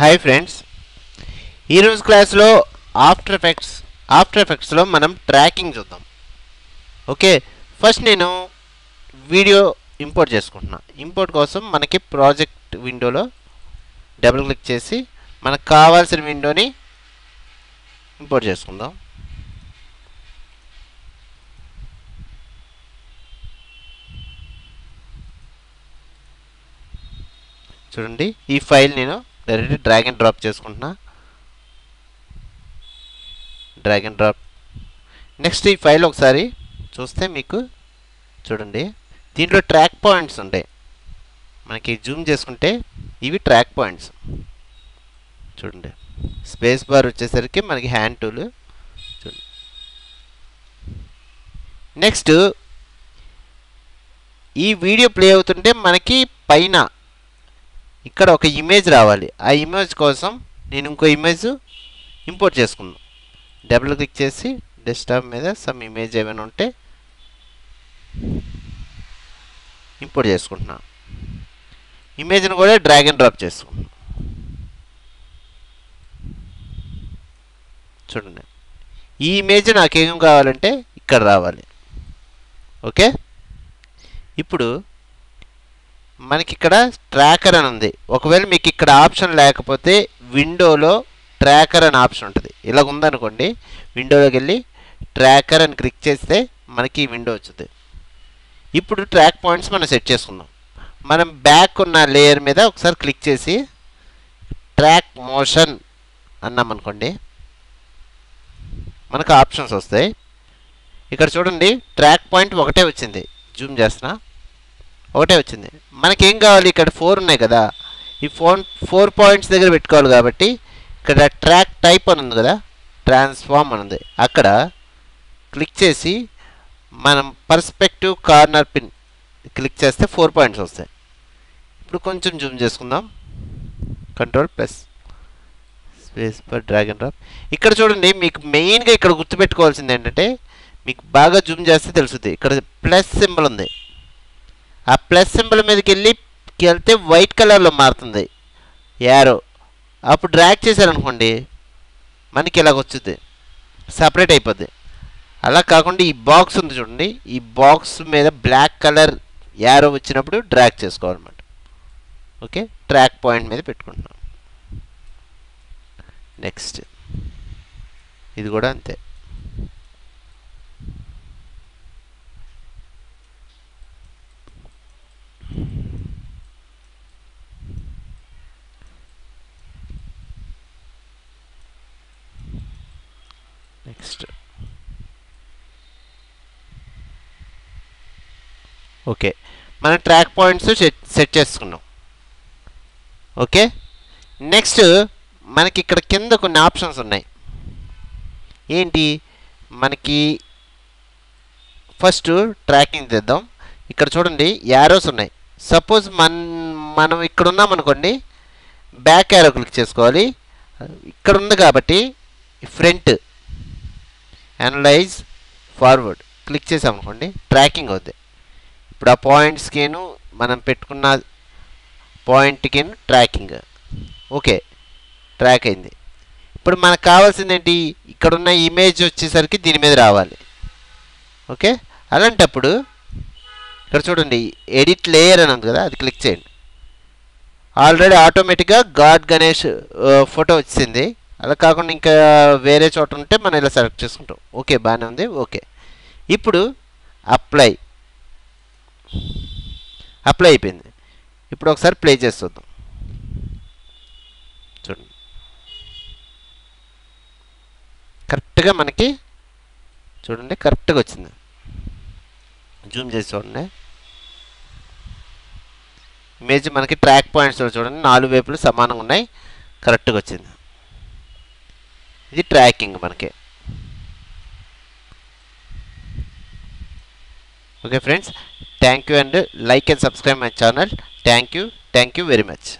Hi friends, ఈ రోజు క్లాస్లో ఆఫ్టర్ ఎఫెక్ట్స్లో మనం ట్రాకింగ్ చూద్దాం. ఓకే, ఫస్ట్ నేను వీడియో ఇంపోర్ట్ చేసుకుంటున్నా. ఇంపోర్ట్ కోసం మనకి ప్రాజెక్ట్ విండోలో డబుల్ క్లిక్ చేసి మనకు కావాల్సిన విండోని ఇంపోర్ట్ చేసుకుందాం. చూడండి, ఈ ఫైల్ నేను డైరెక్ట్ డ్రాగ్ అండ్ డ్రాప్ చేసుకుంటున్నా. Drag and drop. నెక్స్ట్ ఈ ఫైల్ ఒకసారి చూస్తే మీకు చూడండి, దీంట్లో ట్రాక్ పాయింట్స్ ఉంటాయి. మనకి జూమ్ చేసుకుంటే ఇవి ట్రాక్ పాయింట్స్. చూడండి, స్పేస్ బార్ వచ్చేసరికి మనకి హ్యాండ్ టూల్. చూడండి, నెక్స్ట్ ఈ వీడియో ప్లే అవుతుంటే మనకి పైన ఇక్కడ ఒక ఇమేజ్ రావాలి. ఆ ఇమేజ్ కోసం నేను ఇంకో ఇమేజ్ ఇంపోర్ట్ చేసుకున్నాను. డబుల్ క్లిక్ చేసి డెస్క్టాప్ మీద సమ్ ఇమేజ్ ఏమైనా ఉంటే ఇంపోర్ట్ చేసుకుంటున్నాను. ఇమేజ్ని కూడా డ్రాగ్ అండ్ డ్రాప్ చేసుకున్నాను. చూడండి, ఈ ఇమేజ్ నాకేం కావాలంటే ఇక్కడ రావాలి. ఓకే, ఇప్పుడు మనకి ఇక్కడ ట్రాకర్ అని ఉంది. ఒకవేళ మీకు ఇక్కడ ఆప్షన్ లేకపోతే విండోలో ట్రాకర్ అని ఆప్షన్ ఉంటుంది. ఇలా ఉందనుకోండి, విండోలోకి వెళ్ళి ట్రాకర్ అని క్లిక్ చేస్తే మనకి విండో వచ్చింది. ఇప్పుడు ట్రాక్ పాయింట్స్ మనం సెట్ చేసుకుందాం. మనం బ్యాక్ ఉన్న లేయర్ మీద ఒకసారి క్లిక్ చేసి ట్రాక్ మోషన్ అన్నామనుకోండి, మనకు ఆప్షన్స్ వస్తాయి. ఇక్కడ చూడండి, ట్రాక్ పాయింట్ ఒకటే వచ్చింది. జూమ్ చేస్తున్నా, ఒకటే వచ్చింది. మనకేం కావాలి, ఇక్కడ 4 ఉన్నాయి కదా, ఈ 4 పాయింట్స్ దగ్గర పెట్టుకోవాలి. కాబట్టి ఇక్కడ ట్రాక్ టైప్ అని ఉంది కదా, ట్రాన్స్ఫార్మ్ అని ఉంది. అక్కడ క్లిక్ చేసి మనం పర్స్పెక్టివ్ కార్నర్ పిన్ క్లిక్ చేస్తే 4 పాయింట్స్ వస్తాయి. ఇప్పుడు కొంచెం జూమ్ చేసుకుందాం. Ctrl+ space bar drag and drop. ఇక్కడ చూడండి, మీకు మెయిన్గా ఇక్కడ గుర్తుపెట్టుకోవాల్సింది ఏంటంటే, మీకు బాగా జూమ్ చేస్తే తెలుస్తుంది, ఇక్కడ ప్లస్ సింబల్ ఉంది. ఆ ప్లస్ సింబల్ మీదకి వెళ్తే వైట్ కలర్లో మారుతుంది యారో. అప్పుడు డ్రాగ్ చేశారనుకోండి, మనకి ఇలాగ వచ్చింది, సపరేట్ అయిపోద్ది. అలా కాకుండా ఈ బాక్స్ ఉంది చూడండి, ఈ బాక్స్ మీద బ్లాక్ కలర్ యారో వచ్చినప్పుడు డ్రాగ్ చేసుకోవాలన్నమాట. ఓకే, ట్రాక్ పాయింట్ మీద పెట్టుకుంటున్నాం. నెక్స్ట్ ఇది కూడా అంతే. నెక్స్ట్ ఓకే, మనం ట్రాక్ పాయింట్స్ సెట్ చేసుకున్నాం. ఓకే, నెక్స్ట్ మనకి ఇక్కడ కింద కొన్ని ఆప్షన్స్ ఉన్నాయి. ఏంటి, మనకి ఫస్ట్ ట్రాకింగ్ చేద్దాం. ఇక్కడ చూడండి, యారోస్ ఉన్నాయి. సపోజ్ మనం ఇక్కడ ఉన్నాం అనుకోండి, బ్యాక్ యారో క్లిక్ చేసుకోవాలి. ఇక్కడ ఉంది కాబట్టి ఫ్రంట్ అనలైజ్ ఫార్వర్డ్ క్లిక్ చేసాం అనుకోండి, ట్రాకింగ్ అవుతుంది. ఇప్పుడు ఆ పాయింట్స్కేను మనం పెట్టుకున్న పాయింట్కేను ట్రాకింగ్. ఓకే, ట్రాక్ అయింది. ఇప్పుడు మనకు కావాల్సింది ఏంటి, ఇక్కడున్న ఇమేజ్ వచ్చేసరికి దీని మీద రావాలి. ఓకే, అలాంటప్పుడు ఇక్కడ చూడండి, ఎడిట్ లేయర్ అని ఉంది కదా, అది క్లిక్ చేయండి. ఆల్రెడీ ఆటోమేటిక్గా గాడ్ గణేష్ ఫోటో వచ్చింది. అలా కాకుండా ఇంకా వేరే చోట ఉంటే మనం ఇలా సెలెక్ట్ చేసుకుంటాం. ఓకే, బాగానే ఉంది. ఓకే, ఇప్పుడు అప్లై అయిపోయింది. ఇప్పుడు ఒకసారి ప్లే చేస్తుందాం. చూడండి, కరెక్ట్గా మనకి చూడండి, కరెక్ట్గా వచ్చింది. జూమ్ చేసి చూడండి, ఇమేజ్ మనకి ట్రాక్ పాయింట్స్ చూడండి, 4 వైపులు సమానంగా ఉన్నాయి, కరెక్ట్గా వచ్చింది. ఇది ట్రాకింగ్ మనకి. Okay friends, thank you and like and subscribe my channel. Thank you very much.